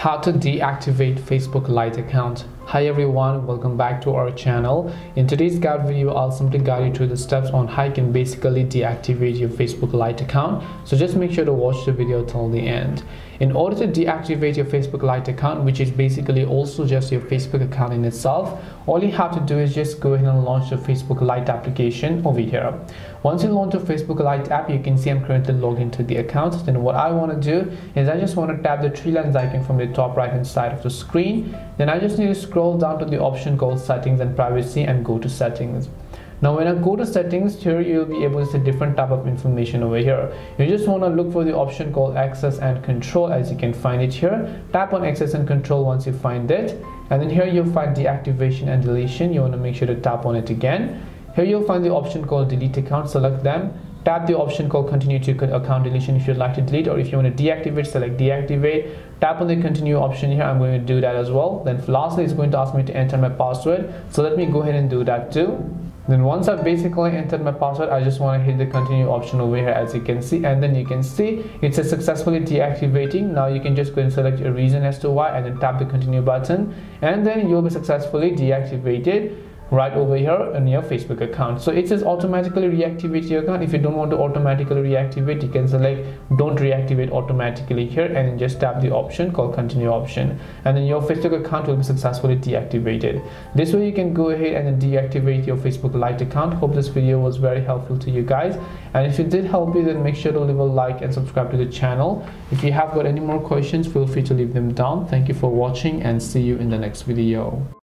How to deactivate Facebook Lite account. Hi everyone, welcome back to our channel. In today's guide video, I'll simply guide you through the steps on how you can basically deactivate your Facebook Lite account. So just make sure to watch the video till the end. In order to deactivate your Facebook Lite account, which is basically also just your Facebook account in itself, all you have to do is just go ahead and launch the Facebook Lite application over here. Once you launch the Facebook Lite app, you can see I'm currently logged into the account. Then what I want to do is I just want to tap the three lines icon from the top right hand side of the screen. Then I just need to scroll down to the option called settings and privacy and go to settings. Now when I go to settings, here you'll be able to see different type of information over here. You just want to look for the option called access and control, as you can find it here. Tap on access and control once you find it, and then here you'll find deactivation and deletion. You want to make sure to tap on it again. Here you'll find the option called delete account, select them. Tap the option called continue to account deletion if you'd like to delete, or if you want to deactivate, select deactivate. Tap on the continue option here. I'm going to do that as well. Then lastly, it's going to ask me to enter my password. So let me go ahead and do that too. Then once I've basically entered my password, I just want to hit the continue option over here, as you can see. And then you can see it says successfully deactivating. Now you can just go and select a reason as to why and then tap the continue button. And then you'll be successfully deactivated right over here on your Facebook account. So it says automatically reactivate your account. If you don't want to automatically reactivate, you can select don't reactivate automatically here and just tap the option called continue option, and then your Facebook account will be successfully deactivated. This way you can go ahead and deactivate your Facebook Lite account. Hope this video was very helpful to you guys, and if it did help you, then make sure to leave a like and subscribe to the channel. If you have got any more questions, feel free to leave them down. Thank you for watching and see you in the next video.